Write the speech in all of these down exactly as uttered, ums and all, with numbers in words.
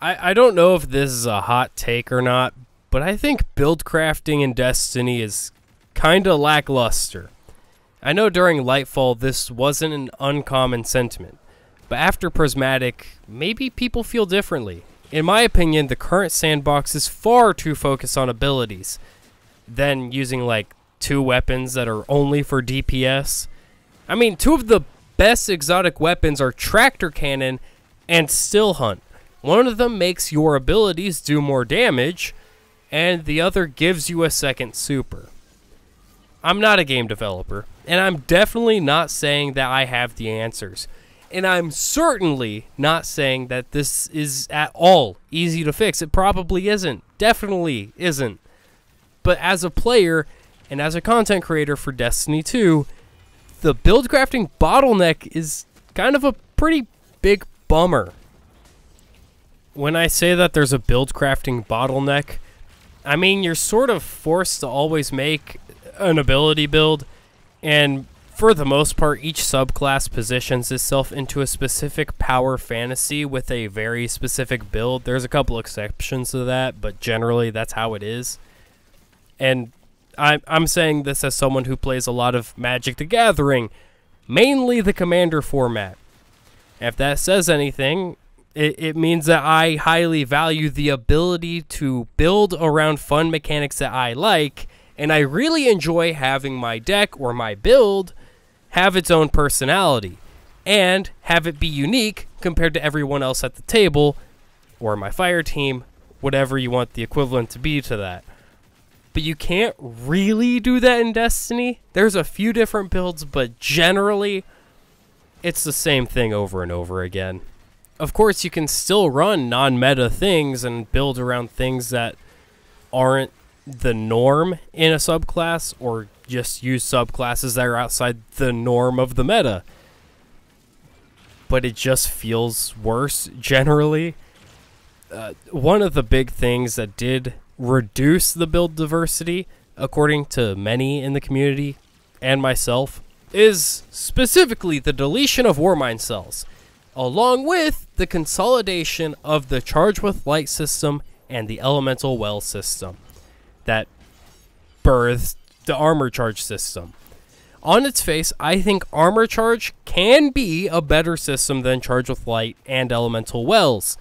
I, I don't know if this is a hot take or not, but I think build crafting in Destiny is kind of lackluster. I know during Lightfall this wasn't an uncommon sentiment, but after Prismatic, maybe people feel differently. In my opinion, the current sandbox is far too focused on abilities, than using like two weapons that are only for D P S. I mean, two of the best exotic weapons are Tractor Cannon and Still Hunt. One of them makes your abilities do more damage, and the other gives you a second super. I'm not a game developer, and I'm definitely not saying that I have the answers. And I'm certainly not saying that this is at all easy to fix. It probably isn't. Definitely isn't. But as a player and as a content creator for Destiny two, the build crafting bottleneck is kind of a pretty big bummer. When I say that there's a build crafting bottleneck, I mean you're sort of forced to always make an ability build, and for the most part, each subclass positions itself into a specific power fantasy with a very specific build. There's a couple exceptions to that, but generally that's how it is. And I, I'm saying this as someone who plays a lot of Magic: The Gathering, mainly the Commander format. If that says anything, it, it means that I highly value the ability to build around fun mechanics that I like, and I really enjoy having my deck or my build have its own personality and have it be unique compared to everyone else at the table or my fire team, whatever you want the equivalent to be to that. But you can't really do that in Destiny. There's a few different builds, but generally it's the same thing over and over again. Of course, you can still run non-meta things and build around things that aren't the norm in a subclass, or just use subclasses that are outside the norm of the meta, but it just feels worse generally. Uh, one of the big things that did reduce the build diversity, according to many in the community and myself, is specifically the deletion of Warmind Cells, along with the consolidation of the Charge With Light system and the Elemental Well system that birthed the Armor Charge system. On its face, I think Armor Charge can be a better system than Charge With Light and Elemental Wells,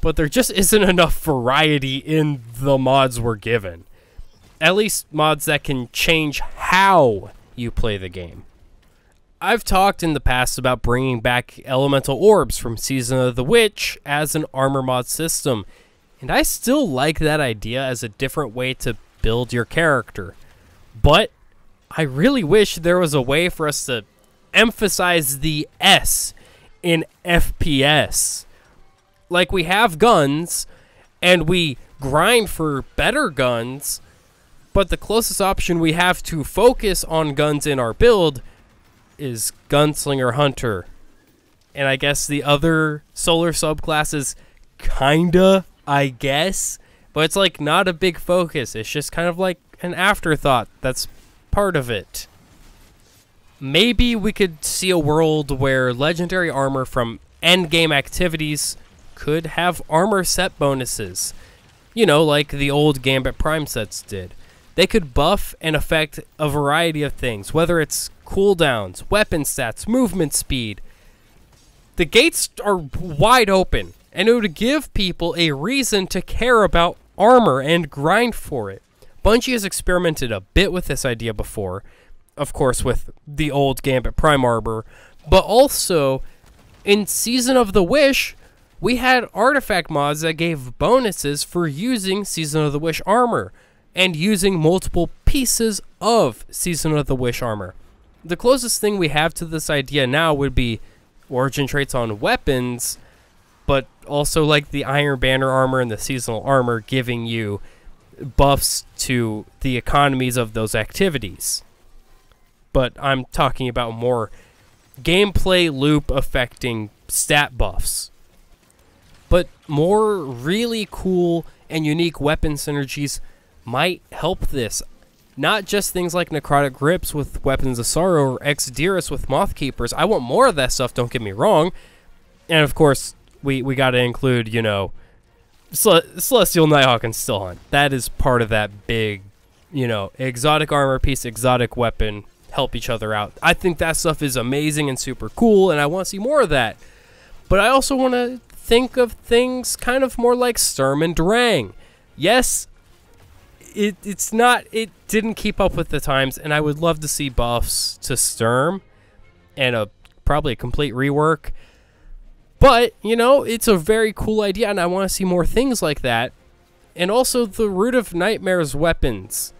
but there just isn't enough variety in the mods we're given. At least mods that can change how you play the game. I've talked in the past about bringing back Elemental Orbs from Season of the Witch as an armor mod system, and I still like that idea as a different way to build your character. But I really wish there was a way for us to emphasize the S in F P S. Like, we have guns, and we grind for better guns, but the closest option we have to focus on guns in our build is Gunslinger Hunter. And I guess the other solar subclasses kinda, I guess, but it's like not a big focus. It's just kind of like an afterthought that's part of it. Maybe we could see a world where legendary armor from endgame activities could have armor set bonuses, you know, like the old Gambit Prime sets did. They could buff and affect a variety of things, whether it's cooldowns, weapon stats, movement speed. The gates are wide open, and it would give people a reason to care about armor and grind for it. Bungie has experimented a bit with this idea before, of course with the old Gambit Prime armor, but also in Season of the Wish, we had artifact mods that gave bonuses for using Season of the Wish armor, and using multiple pieces of Season of the Wish armor. The closest thing we have to this idea now would be origin traits on weapons, but also like the Iron Banner armor and the seasonal armor giving you buffs to the economies of those activities. But I'm talking about more gameplay loop affecting stat buffs. But more really cool and unique weapon synergies might help this. Not just things like necrotic grips with Weapons of Sorrow or ex dearest with Moth Keepers. I want more of that stuff, don't get me wrong. And of course, we we got to include, you know, Cel Celestial Nighthawk and Still Hunt. That is part of that big, you know, exotic armor piece, exotic weapon, help each other out. I think that stuff is amazing and super cool, and I want to see more of that. But I also want to think of things kind of more like Sturm und Drang. Yes, it it's not, it didn't keep up with the times, and I would love to see buffs to Sturm and a probably a complete rework. But, you know, it's a very cool idea, and I want to see more things like that. And also the Root of Nightmares weapons.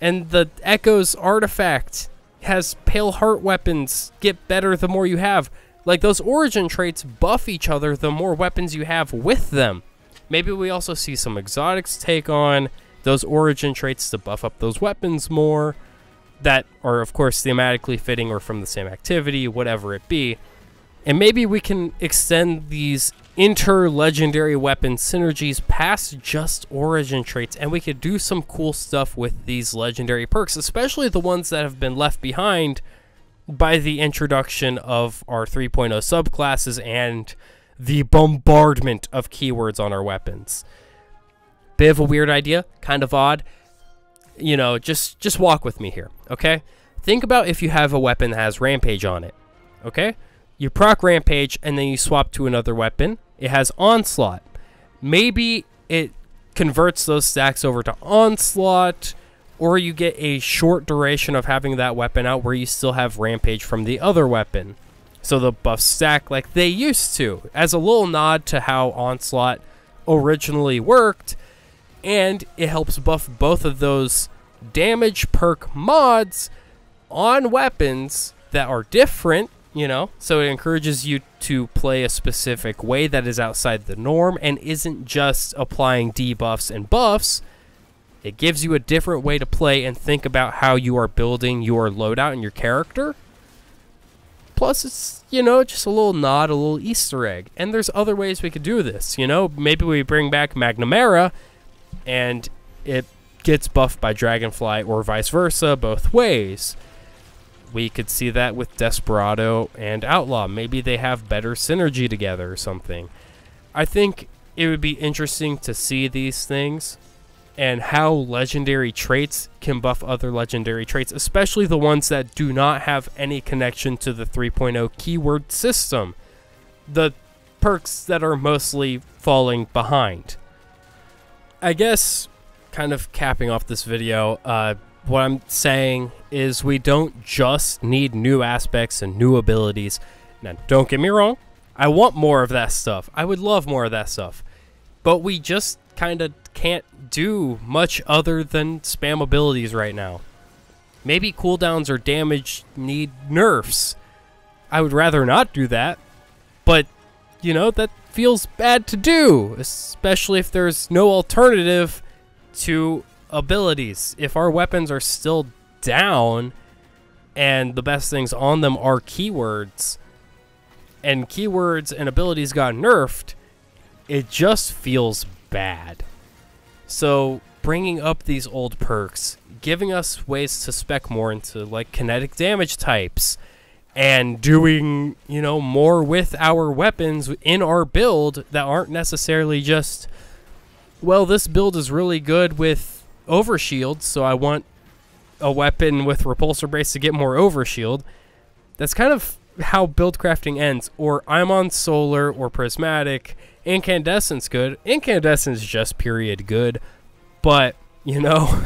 And the Echoes artifact has Pale Heart weapons get better the more you have. Like, those origin traits buff each other the more weapons you have with them. Maybe we also see some exotics take on those origin traits to buff up those weapons more. That are, of course, thematically fitting or from the same activity, whatever it be. And maybe we can extend these inter-legendary weapon synergies past just origin traits, and we could do some cool stuff with these legendary perks, especially the ones that have been left behind by the introduction of our three point oh subclasses and the bombardment of keywords on our weapons. Bit of a weird idea, kind of odd. You know, just, just walk with me here, okay? Think about if you have a weapon that has Rampage on it, okay? You proc Rampage, and then you swap to another weapon. It has Onslaught. Maybe it converts those stacks over to Onslaught, or you get a short duration of having that weapon out where you still have Rampage from the other weapon. So the buffs stack like they used to, as a little nod to how Onslaught originally worked, and it helps buff both of those damage perk mods on weapons that are different. You know, so it encourages you to play a specific way that is outside the norm and isn't just applying debuffs and buffs. It gives you a different way to play and think about how you are building your loadout and your character. Plus, it's, you know, just a little nod, a little Easter egg. And there's other ways we could do this, you know. Maybe we bring back Magnamera and it gets buffed by Dragonfly or vice versa, both ways. We could see that with Desperado and Outlaw. Maybe they have better synergy together or something. I think it would be interesting to see these things and how legendary traits can buff other legendary traits, especially the ones that do not have any connection to the three point oh keyword system. The perks that are mostly falling behind. I guess, kind of capping off this video, uh, what I'm saying is we don't just need new aspects and new abilities. Now, don't get me wrong. I want more of that stuff. I would love more of that stuff. But we just kind of can't do much other than spam abilities right now. Maybe cooldowns or damage need nerfs. I would rather not do that. But, you know, that feels bad to do. Especially if there's no alternative to abilities. If our weapons are still down and the best things on them are keywords, and keywords and abilities got nerfed, it just feels bad. So bringing up these old perks, giving us ways to spec more into like kinetic damage types, and doing, you know, more with our weapons in our build that aren't necessarily just, well, this build is really good with overshield, so I want a weapon with repulsor brace to get more overshield. That's kind of how build crafting ends. Or I'm on solar or prismatic. Incandescent's good. Incandescent's just period good. But, you know,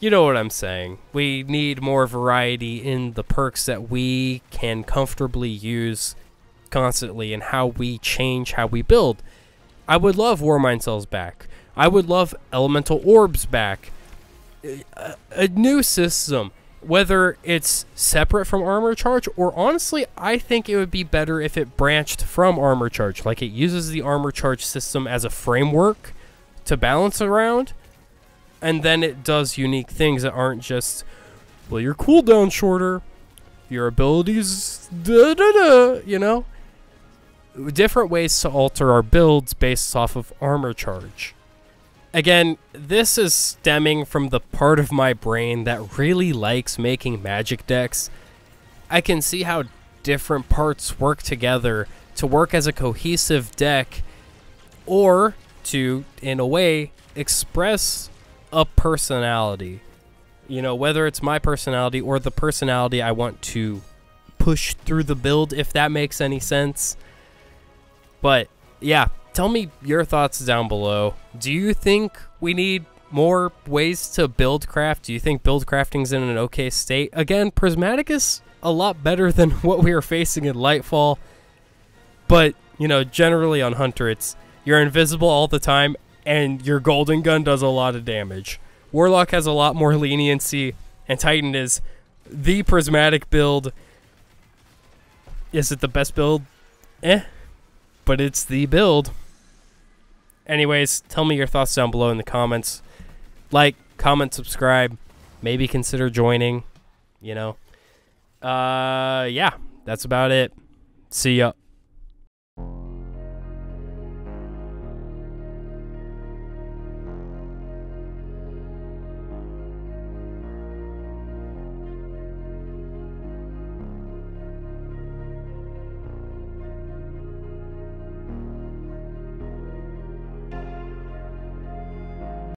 you know what I'm saying. We need more variety in the perks that we can comfortably use constantly and how we change how we build. I would love Warmind Cells back. I would love elemental orbs back. A, a new system, whether it's separate from Armor Charge, or honestly, I think it would be better if it branched from Armor Charge. Like, it uses the Armor Charge system as a framework to balance around, and then it does unique things that aren't just, well, your cooldown's shorter, your abilities, da da da, you know? Different ways to alter our builds based off of Armor Charge. Again, this is stemming from the part of my brain that really likes making Magic decks. I can see how different parts work together to work as a cohesive deck, or to, in a way, express a personality. You know, whether it's my personality or the personality I want to push through the build, if that makes any sense. But yeah, tell me your thoughts down below. Do you think we need more ways to build craft? Do you think build crafting's in an okay state? Again, Prismatic is a lot better than what we were facing in Lightfall. But, you know, generally on Hunter, it's you're invisible all the time and your golden gun does a lot of damage. Warlock has a lot more leniency, and Titan is the Prismatic build. Is it the best build? Eh. But it's the build. Anyways, tell me your thoughts down below in the comments. Like, comment, subscribe. Maybe consider joining, you know. Uh, yeah, that's about it. See ya.